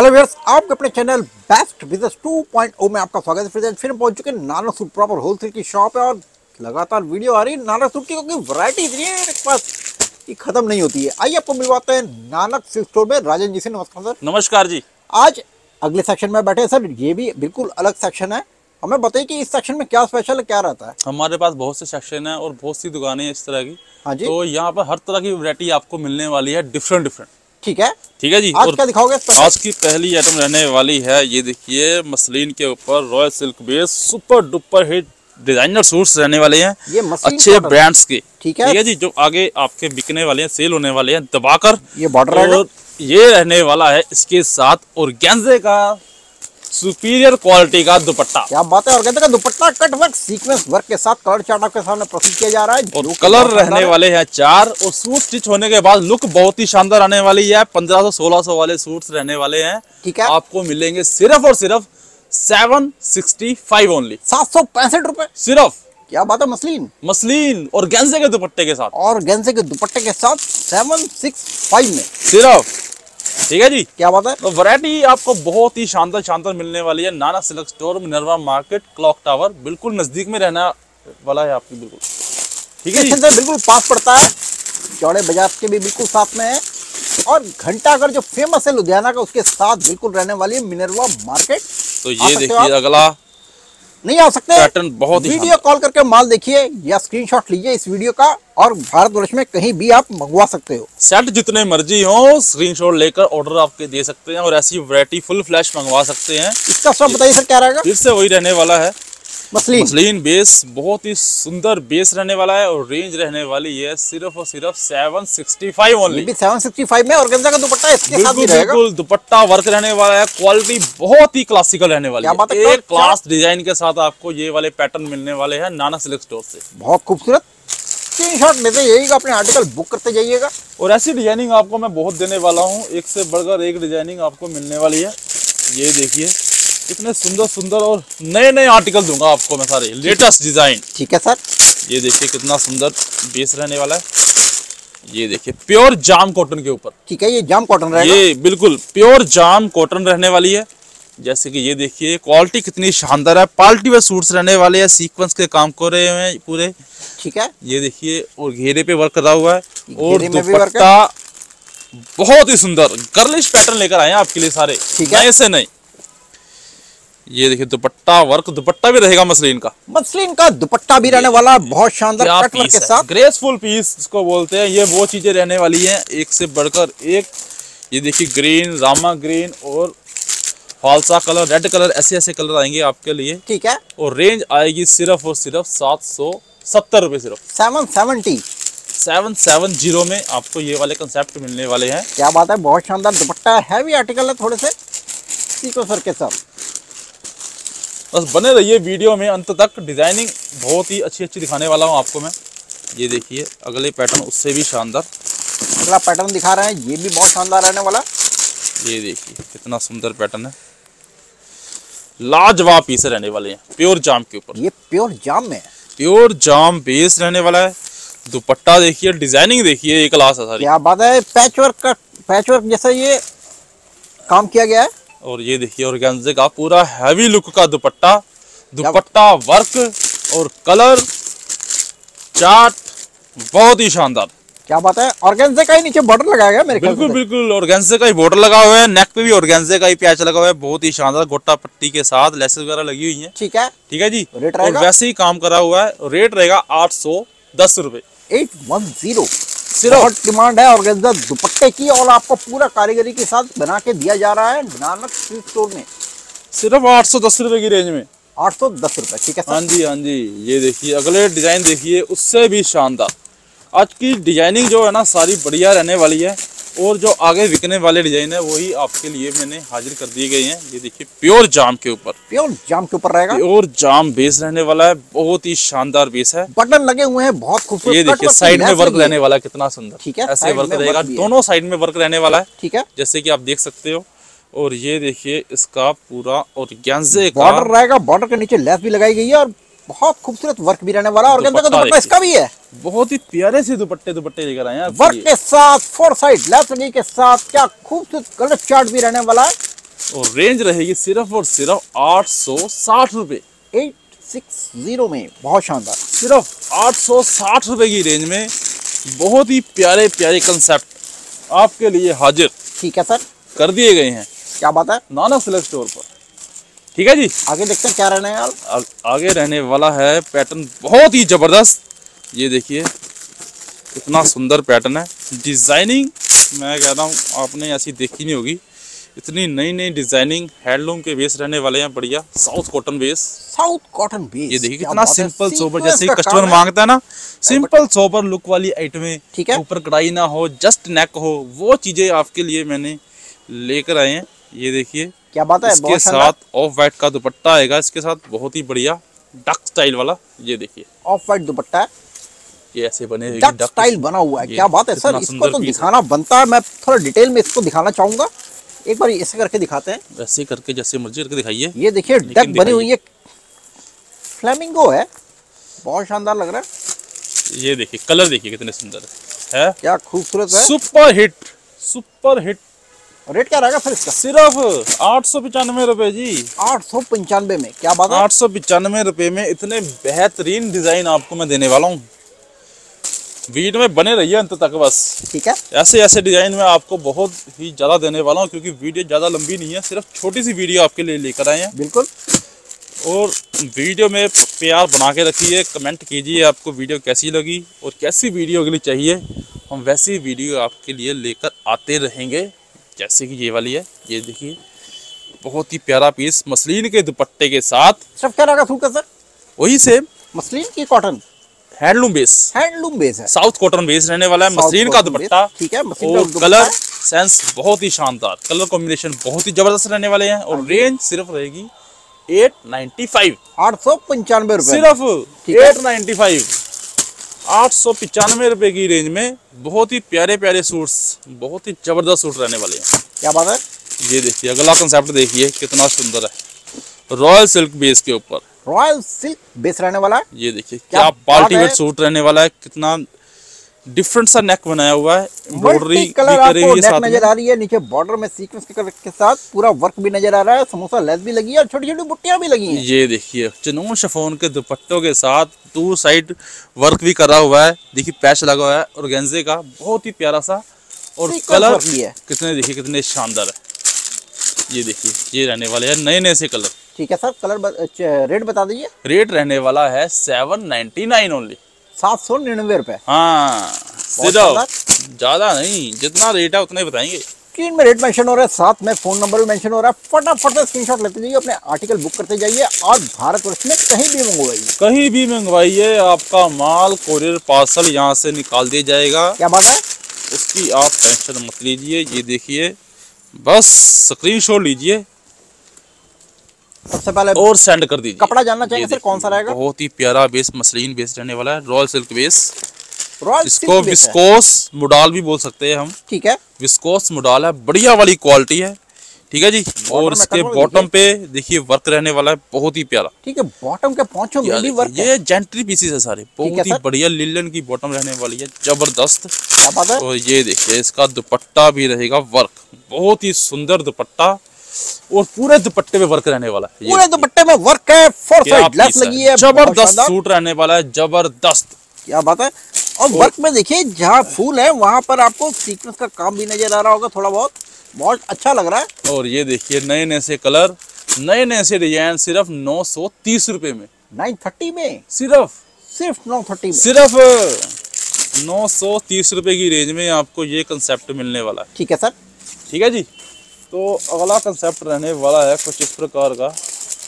Hello viewers, आपके अपने channel Best business 2.0 में आपका स्वागत है। फिर पहुंच चुके हैं नाना सूट प्रॉपर होलसेल की शॉप है और लगातार वीडियो आ रही है नाना सूट की, क्योंकि वैरायटी इतनी है मेरे पास कि खत्म नहीं होती है। आइए आपको मिलवाते हैं नाना सिल्क स्टोर में। राजन जी से नमस्कार। सर नमस्कार जी। आज अगले सेक्शन में बैठे सर, ये भी बिल्कुल अलग सेक्शन है। हमें बताइए कि इस सेक्शन में क्या स्पेशल है, क्या रहता है? हमारे पास बहुत से सेक्शन है और बहुत सी दुकानें इस तरह की। हाँ जी, तो यहाँ पर हर तरह की वैरायटी आपको मिलने वाली है, डिफरेंट। ठीक है, ठीक है जी। आज क्या दिखाओगे? आज की पहली आइटम रहने वाली है, ये देखिए मसलिन के ऊपर royal silk base super duper hit designer suits रहने वाले हैं, ये अच्छे ब्रांड्स के। ठीक है, ठीक है जी, जो आगे आपके बिकने वाले हैं, सेल होने वाले हैं दबाकर। ये बॉर्डर और ये रहने वाला है इसके साथ ऑर्गेन्जा का सुपीरियर क्वालिटी का दुपट्टा। क्या बात है, ऑर्गेन्जा का दुपट्टा कट वर्क सीक्वेंस वर्क के साथ कलर चार्ट आपके सामने प्रस्तुत किया जा रहा है। और कलर रहने वाले हैं चार और सूट स्टिच होने के बाद लुक बहुत ही शानदार आने वाली है। 1500-1600 वाले सूट्स रहने वाले हैं। ठीक है, आपको मिलेंगे सिर्फ और सिर्फ 765 ओनली, 765 रुपए सिर्फ। क्या बात है, मसलिन ऑर्गेन्जा के दुपट्टे के साथ, ऑर्गेन्जा के दुपट्टे के साथ 765 में सिर्फ। ठीक है जी, क्या बात है। तो वैरायटी आपको बहुत ही शानदार मिलने वाली है। Nana silk store, Minerva market, clock tower बिल्कुल नजदीक में रहना वाला है आपकी, बिल्कुल। ठीक है जी, बिल्कुल पास पड़ता है, चौड़े बाजार के भी बिल्कुल साथ में है। और घंटाघर जो फेमस है लुधियाना का, उसके साथ बिल्कुल रहने वाली है मिनरवा मार्केट। तो ये देखिए, अगला नहीं आ सकते पैटर्न बहुत ही। वीडियो कॉल करके माल देखिए या स्क्रीनशॉट लीजिए इस वीडियो का, और भारतवर्ष में कहीं भी आप मंगवा सकते हो। सेट जितने मर्जी हो, स्क्रीनशॉट लेकर ऑर्डर आपके दे सकते हैं और ऐसी वैरायटी फुल फ्लैश मंगवा सकते हैं। इसका सब बताइए सर, क्या रहेगा? फिर से वही रहने वाला है, मसलिन बेस, बहुत ही सुंदर बेस रहने वाला है और रेंज रहने वाली है सिर्फ और सिर्फ 765 ओनली, 765 में। ऑर्गेन्जा का दुपट्टा इसके साथ भी रहेगा, बिल्कुल दुपट्टा वर्क रहने वाला है, क्वालिटी बहुत ही क्लासिकल रहने वाली है। एक क्लास डिजाइन के साथ आपको ये वाले पैटर्न मिलने वाले हैं नाना सिल्क स्टोर से। बहुत खूबसूरत, स्क्रीनशॉट लेते जाइएगा, अपने आर्टिकल बुक करते जाइएगा। और ऐसी डिजाइनिंग आपको मैं बहुत देने वाला हूँ, एक से बढ़कर एक डिजाइनिंग आपको मिलने वाली है। ये देखिए कितने सुंदर और नए आर्टिकल दूंगा आपको मैं, सारे लेटेस्ट डिजाइन। ठीक है सर, ये देखिए कितना सुंदर बेस रहने वाला है। ये देखिए प्योर जाम कॉटन के ऊपर। ठीक है, ये जाम कॉटन रहेगा, ये बिल्कुल प्योर जाम कॉटन रहने वाली है। जैसे कि ये देखिए क्वालिटी कितनी शानदार है, पार्टी वेयर सूट्स रहने वाले हैं, सीक्वेंस के काम कर रहे हैं पूरे। ठीक है, ये देखिए और घेरे पे वर्क करा हुआ है और दुपट्टा बहुत ही सुंदर गर्लिश पैटर्न लेकर आए हैं आपके लिए सारे, नए से नए। ये देखिए दुपट्टा वर्क, दुपट्टा भी रहेगा मसलिन का दुपट्टा भी रहने वाला, बहुत शानदार कट वर्क के साथ, ग्रेसफुल पीस इसको बोलते हैं। ये वो चीजें रहने वाली हैं, एक से बढ़कर एक। ये देखिए ग्रीन, रामा ग्रीन और फालसा कलर, रेड कलर, ऐसे कलर आएंगे आपके लिए। ठीक है, और रेंज आएगी सिर्फ और सिर्फ 770 रुपए, सिर्फ 770 में आपको ये वाले कंसेप्ट मिलने वाले हैं। क्या बात है, बहुत शानदार दुपट्टा हैवी आर्टिकल है, थोड़े से सीक्वेंस के साथ। बस बने रहिए वीडियो में अंत तक, डिजाइनिंग बहुत ही अच्छी दिखाने वाला हूँ आपको मैं। ये देखिए अगले पैटर्न, उससे भी शानदार अगला पैटर्न दिखा रहे हैं, ये भी बहुत शानदार रहने वाला। ये देखिए कितना सुंदर पैटर्न है, लाजवाब पीस रहने वाले हैं प्योर जाम के ऊपर। ये प्योर जाम में, प्योर जाम बेस रहने वाला है, दुपट्टा देखिए, डिजाइनिंग देखिए, एक क्लास है सारी। क्या बात है, पैचवर्क जैसा ये काम किया गया है। और ये देखिए ऑर्गेन्जा का पूरा हैवी लुक का दुपट्टा वर्क और कलर चार्ट बहुत ही शानदार। क्या बात है, ऑर्गेन्जा का ही नीचे बॉर्डर लगाया गया मेरे ख्याल से। बिल्कुल ऑर्गेन्जा का ही बॉर्डर लगा हुआ है, नेक पे भी ऑर्गेन्जा का ही पैच लगा हुआ है, बहुत ही शानदार गोटा पट्टी के साथ, लेसेस वगैरह लगी हुई है। ठीक है जी, और वैसे ही काम करा हुआ है। रेट रहेगा 810 रुपए, 810। सिर्फ डिमांड है ऑर्गेन्जा दुपट्टे की, और आपको पूरा कारीगरी के साथ बना के दिया जा रहा है नाना सिल्क स्टोर में, सिर्फ 810 रुपए की रेंज में, 810 रुपए। ठीक है, हाँ जी। ये देखिए अगले डिजाइन देखिए, उससे भी शानदार। आज की डिजाइनिंग जो है ना सारी बढ़िया रहने वाली है, और जो आगे बिकने वाले डिजाइन है वही आपके लिए मैंने हाजिर कर दिए गए हैं। ये देखिए प्योर जाम के ऊपर, रहेगा, प्योर जाम बेस रहने वाला है, बहुत ही शानदार बेस है, बटन लगे हुए हैं, बहुत खूबसूरत। ये देखिए साइड में वर्क रहने वाला, कितना सुंदर। ठीक है, ऐसे वर्क रहेगा, दोनों साइड में वर्क रहने वाला है। ठीक है, जैसे की आप देख सकते हो। और ये देखिए इसका पूरा ऑर्गेन्जा बॉर्डर रहेगा, बॉर्डर के नीचे लेस भी लगाई गई है और बहुत खूबसूरत वर्क भी रहने वाला। और ऑर्गेन्जा का दुपट्टा इसका भी है, बहुत ही प्यारे से दुपट्टे लेकर आए हैं वर्क के साथ, फोर साइड लेफ्ट के साथ, क्या खूबसूरत कलर चार्ट भी रहने वाला है। और रेंज रहेगी सिर्फ और सिर्फ 860 रुपये, 860 में। बहुत शानदार, सिर्फ 860 रुपये की रेंज में बहुत ही प्यारे प्यारे कंसेप्ट आपके लिए हाजिर, ठीक है सर, कर दिए गए हैं। क्या बात है, नाना सिल्क स्टोर पर। ठीक है जी, आगे देखते हैं क्या रहना है यार। आगे रहने वाला है पैटर्न बहुत ही जबरदस्त, ये देखिए कितना सुंदर पैटर्न है। डिजाइनिंग मैं कह रहा हूँ आपने ऐसी देखी नहीं होगी, इतनी नई नई डिजाइनिंग। हैंडलूम के बेस रहने वाले हैं, बढ़िया south cotton base. South cotton base, ये देखिए कितना सिंपल सोबर, जैसे कस्टमर मांगता है ना, सिंपल सोबर लुक वाली आइटमें, ठीक है, ऊपर कढ़ाई ना हो, जस्ट नेक हो, वो चीजें आपके लिए मैंने लेकर आए हैं। ये देखिए क्या बात है, इसके साथ ऑफ वाइट का दुपट्टा आएगा, इसके साथ बहुत ही बढ़िया डक स्टाइल वाला। ये देखिए ऑफ वाइट दुपट्टा, ये ऐसे बने डक स्टाइल बना हुआ है। क्या बात है सर, इसको तो दिखाना बनता है, मैं थोड़ा डिटेल में इसको दिखाना चाहूंगा। एक बार ऐसे करके दिखाते हैं, वैसे करके जैसे मर्जी करके दिखाइए। ये देखिए डक बनी हुई है, फ्लेमिंगो है, बहुत शानदार लग रहा है। ये देखिए कलर, देखिए कितने सुंदर है, क्या खूबसूरत है, super hit super hit. Rate क्या रहेगा फिर इसका? सिर्फ 895 रुपए जी, 895 में। क्या बात है, 895 रुपए में इतने बेहतरीन डिजाइन आपको मैं देने वाला हूँ। वीडियो में बने रहिए अंत तक बस, ठीक है। ऐसे ऐसे डिजाइन में आपको बहुत ही ज्यादा देने वाला हूँ, क्योंकि वीडियो ज्यादा लंबी नहीं है, सिर्फ छोटी सी वीडियो आपके लिए लेकर आए हैं। बिल्कुल, और वीडियो में प्यार बना के रखिए, कमेंट कीजिए आपको वीडियो कैसी लगी और कैसी वीडियो के लिए चाहिए, हम वैसी वीडियो आपके लिए लेकर आते रहेंगे, जैसे कि ये वाली है। ये देखिए बहुत ही प्यारा पीस मसलिन के दुपट्टे के साथ। सब क्या लगा फूका सर? वही सेम मसलिन की cotton, handloom base, handloom base है, साउथ कॉटन बेस रहने वाला है, मसलिन का दुपट्टा, ठीक है, और कलर सेंस बहुत ही शानदार, कलर कॉम्बिनेशन बहुत ही जबरदस्त रहने वाले हैं। और रेंज सिर्फ रहेगी 895, 895 रुपए, सिर्फ 895, 895 रुपए की रेंज में बहुत ही प्यारे प्यारे सूट्स, बहुत ही जबरदस्त सूट रहने वाले हैं। क्या बात है, ये देखिए अगला कंसेप्ट देखिए कितना सुंदर है, रॉयल सिल्क बेस के ऊपर, रॉयल सिल्क बेस रहने वाला है। ये देखिए क्या पार्टी वेयर सूट रहने वाला है, कितना डिफरेंट सा नेक बनाया हुआ है, एम्ब्रॉयडरी नजर आ रही है, नीचे बॉर्डर में सीक्वेंस के साथ पूरा वर्क भी नजर आ रहा है, समोसा लेस भी लगी है और छोटी छोटी बुट्टियां भी लगी हैं। ये देखिए चनून शिफॉन के दुपट्टों के साथ टू साइड वर्क भी करा हुआ है, देखिए पैच लगा हुआ है ऑर्गेन्जे का, बहुत ही प्यारा सा, और कलर कितने देखिए कितने शानदार है। ये देखिए ये रहने वाले है नए नए से कलर, ठीक है सर। कलर रेट बता दीजिए। रेट रहने वाला है 799 ओनली, 799 रुपए। हाँ ज्यादा नहीं, जितना रेट है उतने बताएंगे। स्क्रीन में रेट मेंशन हो रहा है, साथ में फोन नंबर भी मेंशन हो रहा है, फटाफट से स्क्रीनशॉट लेते जाइए, अपने आर्टिकल बुक करते जाइए और भारतवर्ष में कहीं भी मंगवाइए, कहीं भी मंगवाइए, आपका माल कोरियर पार्सल यहाँ से निकाल दिया जाएगा। क्या बात है, उसकी आप टेंशन मत लीजिए। ये देखिए बस स्क्रीनशॉट लीजिए सबसे पहले और सेंड कर दीजिए। कपड़ा जानना चाहिए सर कौन सा रहेगा? बहुत ही प्यारा बेस मसलिन बेस रहने वाला है, रॉयल सिल्क बेस, इसको विस्कोस मुडाल भी बोल सकते हैं हम, ठीक है, विस्कोस मुडाल है, बढ़िया वाली क्वालिटी है, ठीक है जी। और इसके बॉटम पे देखिए वर्क रहने वाला है, बहुत ही प्यारा, ठीक है, बॉटम के पोंछों में भी वर्क है। ये जेंट्री पीसेस है सारे, बहुत ही बढ़िया लिलन की बॉटम रहने वाली है, जबरदस्त। और ये देखिए इसका दुपट्टा भी रहेगा वर्क, बहुत ही सुंदर दुपट्टा, और पूरे दुपट्टे में वर्क रहने वाला है, पूरे दुपट्टे में वर्क है, फोर साइड लेस लगी है, जबरदस्त सूट रहने वाला है, जबरदस्त। क्या बात है, और वर्क में देखिए जहाँ फूल है वहाँ पर आपको सीक्वेंस का काम भी नजर आ रहा होगा थोड़ा बहुत, बहुत अच्छा लग रहा है। और ये देखिए नए नए से कलर, नए नए से डिजाइन, सिर्फ 930 रुपए में, 930 में, सिर्फ 930, सिर्फ 930 रुपए की रेंज में आपको ये कंसेप्ट मिलने वाला है, ठीक है सर। ठीक है जी, तो अगला कंसेप्ट रहने वाला है कुछ इस प्रकार का,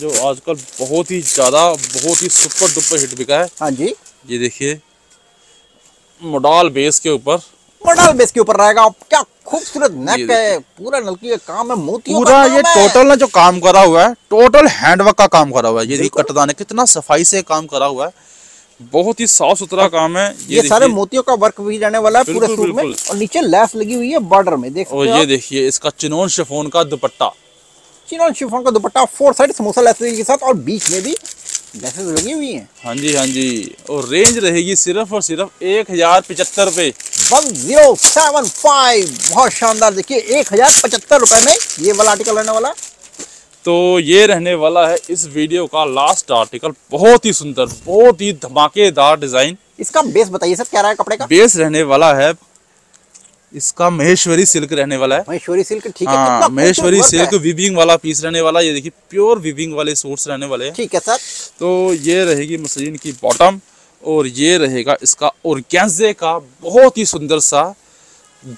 जो आजकल बहुत ही ज़्यादा, बहुत ही सुपर डुपर हिट बिका है। हाँ जी, ये देखिए मोडाल बेस के ऊपर, मोडाल बेस के ऊपर रहेगा। क्या खूबसूरत नेक है, पूरा नलकी का काम है, मोतियों का काम है, पूरा ये टोटल ना जो काम करा हुआ है, टोटल हैंडवर्क का काम करा हुआ है। ये देखिए कटदाने कितना सफाई से काम करा हुआ है, बहुत ही साफ सुथरा काम है। ये सारे मोतियों का वर्क भी रहने वाला है पूरे सूट में, और नीचे लैस लगी हुई है बॉर्डर में, देख सकते हो। और ये देखिए इसका चिनोन शिफॉन का दुपट्टा, चिनोन शिफॉन का dupatta, four side samosa lace के साथ, और बीच में भी गैसेस लगी हुई हैं। हाँ जी हाँ जी, और रेंज रहेगी सिर्फ और सिर्फ 1075 रुपये, 1075। बहुत शानदार, देखिए 1075 रुपये में ये वाला आर्टिकल रहने वाला। तो ये रहने वाला है इस वीडियो का लास्ट आर्टिकल, बहुत ही सुंदर, बहुत ही धमाकेदार डिजाइन। इसका बेस बताइए सर क्या रहा है कपड़े का? बेस रहने वाला है इसका महेश्वरी सिल्क रहने वाला है। महेश्वरी सिल्क, ठीक है। हाँ, महेश्वरी सिल्क वीविंग वाला पीस रहने वाला है। ये देखिए प्योर वीविंग वाले सूट्स रहने वाले हैं। ठीक है सर। तो ये रहेगी मसलिन की बॉटम और ये रहेगा इसका ऑर्गेन्जा का बहुत ही सुंदर सा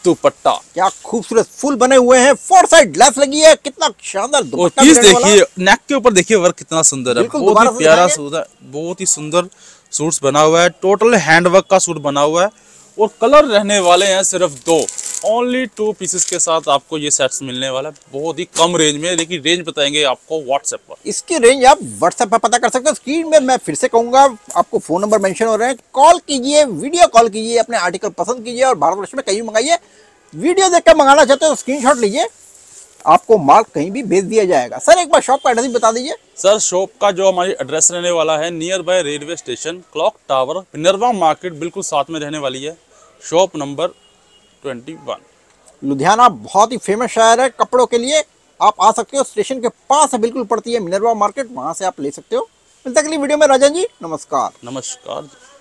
दुपट्टा। क्या खूबसूरत फूल बने हुए हैं, फोर साइड लेस लगी है, कितना शानदार दुपट्टा पीस देखिए। नेक के ऊपर देखिए वर्क कितना सुंदर है, बहुत ही प्यारा सूट है, बहुत ही सुंदर सूट्स बना हुआ है। टोटल हैंडवर्क का सूट बना हुआ है और कलर रहने वाले हैं सिर्फ 2, ओनली 2 पीसेस के साथ आपको ये सेट्स मिलने वाला है बहुत ही कम रेंज में। लेकिन रेंज बताएंगे आपको व्हाट्सएप पर, इसकी रेंज आप व्हाट्सएप पर पता कर सकते हो। स्क्रीन में मैं फिर से कहूंगा, आपको फोन नंबर मेंशन हो रहे हैं, कॉल कीजिए, वीडियो कॉल कीजिए, अपने आर्टिकल पसंद कीजिए और भारतवर्ष में कहीं मंगाइए। वीडियो देखकर मंगाना चाहते हो तो स्क्रीनशॉट लीजिए, आपको माल कहीं भी भेज दिया जाएगा। सर एक बार शॉप का एड्रेस बता दीजिए। सर शॉप का जो हमारी एड्रेस रहने वाला है, near by railway station, clock tower, Minerva market बिल्कुल साथ में रहने वाली है। Shop number 21। लुधियाना बहुत ही फेमस शहर है कपड़ों के लिए, आप आ सकते हो। स्टेशन के पास बिल्कुल पड़ती है मिनर्वा मार्केट, वहाँ से आप ले सकते हो। मिलते अगली वीडियो में। राजा जी नमस्कार। नमस्कार।